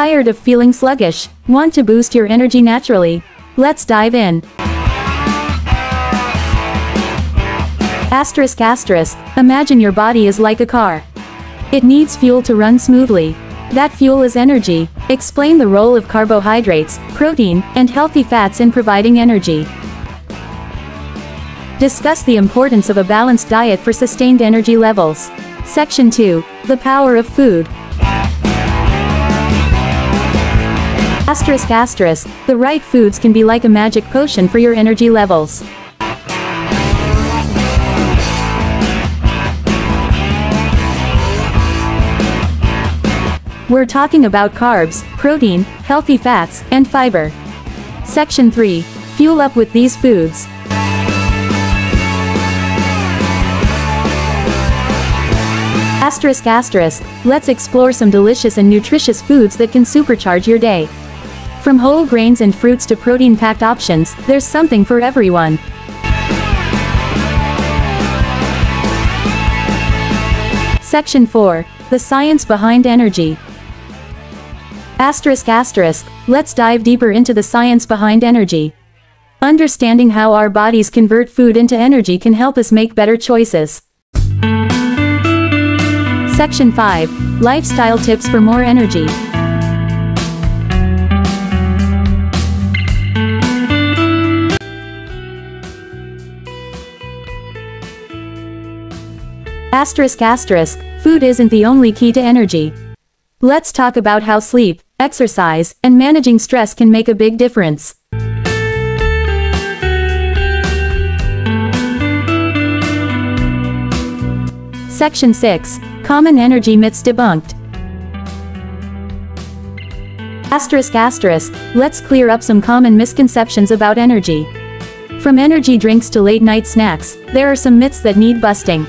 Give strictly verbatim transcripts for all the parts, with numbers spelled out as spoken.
Tired of feeling sluggish? Want to boost your energy naturally? Let's dive in. Asterisk asterisk, imagine your body is like a car. It needs fuel to run smoothly. That fuel is energy. Explain the role of carbohydrates, protein, and healthy fats in providing energy. Discuss the importance of a balanced diet for sustained energy levels. Section two. The power of food. Asterisk asterisk, the right foods can be like a magic potion for your energy levels. We're talking about carbs, protein, healthy fats, and fiber. Section three. Fuel up with these foods. Asterisk asterisk, let's explore some delicious and nutritious foods that can supercharge your day. From whole grains and fruits to protein-packed options, there's something for everyone. Section four. The science behind energy. Asterisk asterisk, let's dive deeper into the science behind energy. Understanding how our bodies convert food into energy can help us make better choices. Section five. Lifestyle tips for more energy. Asterisk asterisk, food isn't the only key to energy. Let's talk about how sleep, exercise, and managing stress can make a big difference. Section six. Common energy myths debunked. Asterisk asterisk, let's clear up some common misconceptions about energy. From energy drinks to late-night snacks, there are some myths that need busting.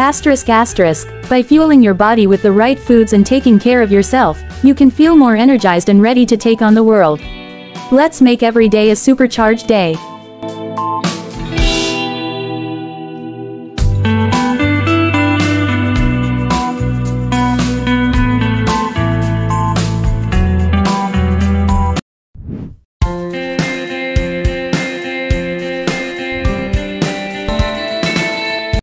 Asterisk asterisk, by fueling your body with the right foods and taking care of yourself, you can feel more energized and ready to take on the world. Let's make every day a supercharged day.